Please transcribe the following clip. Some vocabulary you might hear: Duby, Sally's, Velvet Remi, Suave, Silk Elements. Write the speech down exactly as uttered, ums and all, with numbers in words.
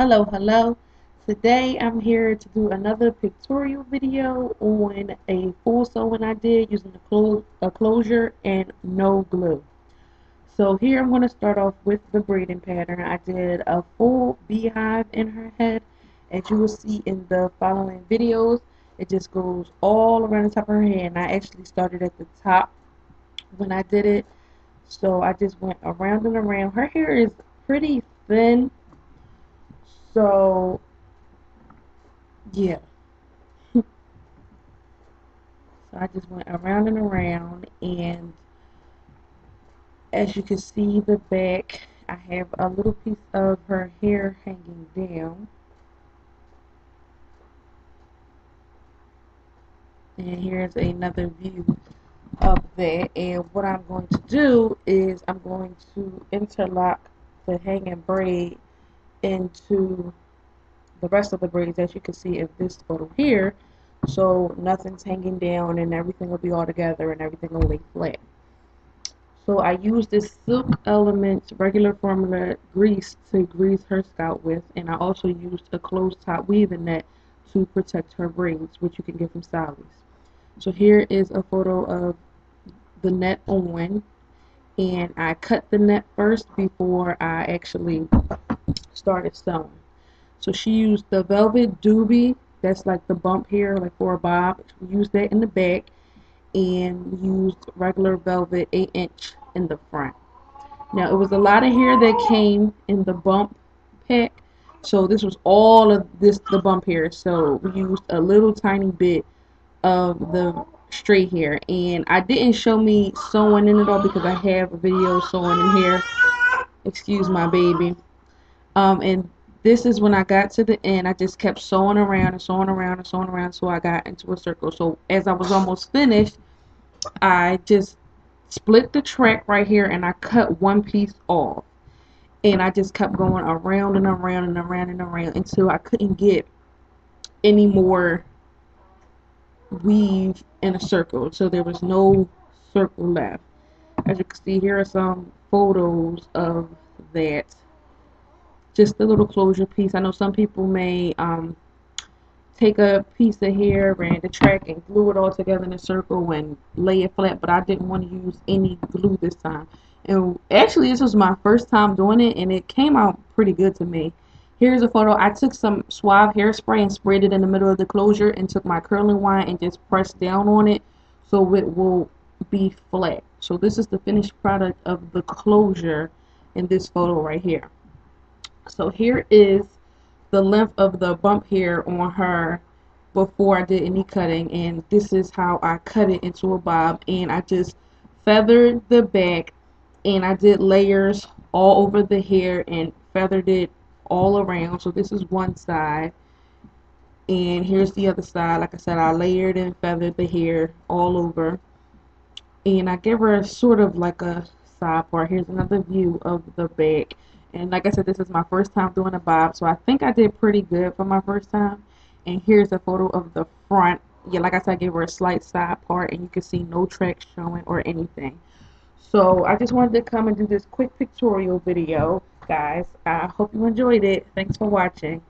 Hello, hello. Today I'm here to do another pictorial video on a full sewing I did using a, clo a closure and no glue. So here I'm going to start off with the braiding pattern. I did a full beehive in her head, as you will see in the following videos. It just goes all around the top of her head, and I actually started at the top when I did it. So I just went around and around. Her hair is pretty thin, so yeah. So I just went around and around, and as you can see the back, I have a little piece of her hair hanging down. And here's another view of that. And what I'm going to do is I'm going to interlock the hanging braid into the rest of the braids, as you can see of this photo here. So nothing's hanging down and everything will be all together and everything will lay flat. So I used this Silk Elements regular formula grease to grease her scalp with, and I also used a closed top weaving net to protect her braids, which you can get from Sally's. So here is a photo of the net on, and I cut the net first before I actually started sewing. So she used the velvet doobie, that's like the bump here, like for a bob. We used that in the back, and used regular velvet eight inch in the front. Now it was a lot of hair that came in the bump pack, so this was all of this, the bump hair. So we used a little tiny bit of the straight hair, and I didn't show me sewing in it all because I have a video sewing in here. Excuse my baby. Um, and this is when I got to the end, I just kept sewing around and sewing around and sewing around, so I got into a circle. So as I was almost finished, I just split the track right here and I cut one piece off. And I just kept going around and around and around and around until I couldn't get any more weave in a circle. So there was no circle left. As you can see, here are some photos of that. Just a little closure piece. I know some people may um, take a piece of hair and the track and glue it all together in a circle and lay it flat, but I didn't want to use any glue this time. And actually, this was my first time doing it, and it came out pretty good to me. Here's a photo. I took some Suave hairspray and sprayed it in the middle of the closure and took my curling wand and just pressed down on it so it will be flat. So this is the finished product of the closure in this photo right here. So here is the length of the bump hair on her before I did any cutting, and this is how I cut it into a bob. And I just feathered the back, and I did layers all over the hair and feathered it all around. So this is one side, and here's the other side. Like I said, I layered and feathered the hair all over, and I gave her sort of like a side part. Here's another view of the back, and like I said, this is my first time doing a bob, so I think I did pretty good for my first time. And here's a photo of the front. Yeah, like I said, I gave her a slight side part, and you can see no tracks showing or anything. So I just wanted to come and do this quick pictorial video, guys. I hope you enjoyed it. Thanks for watching.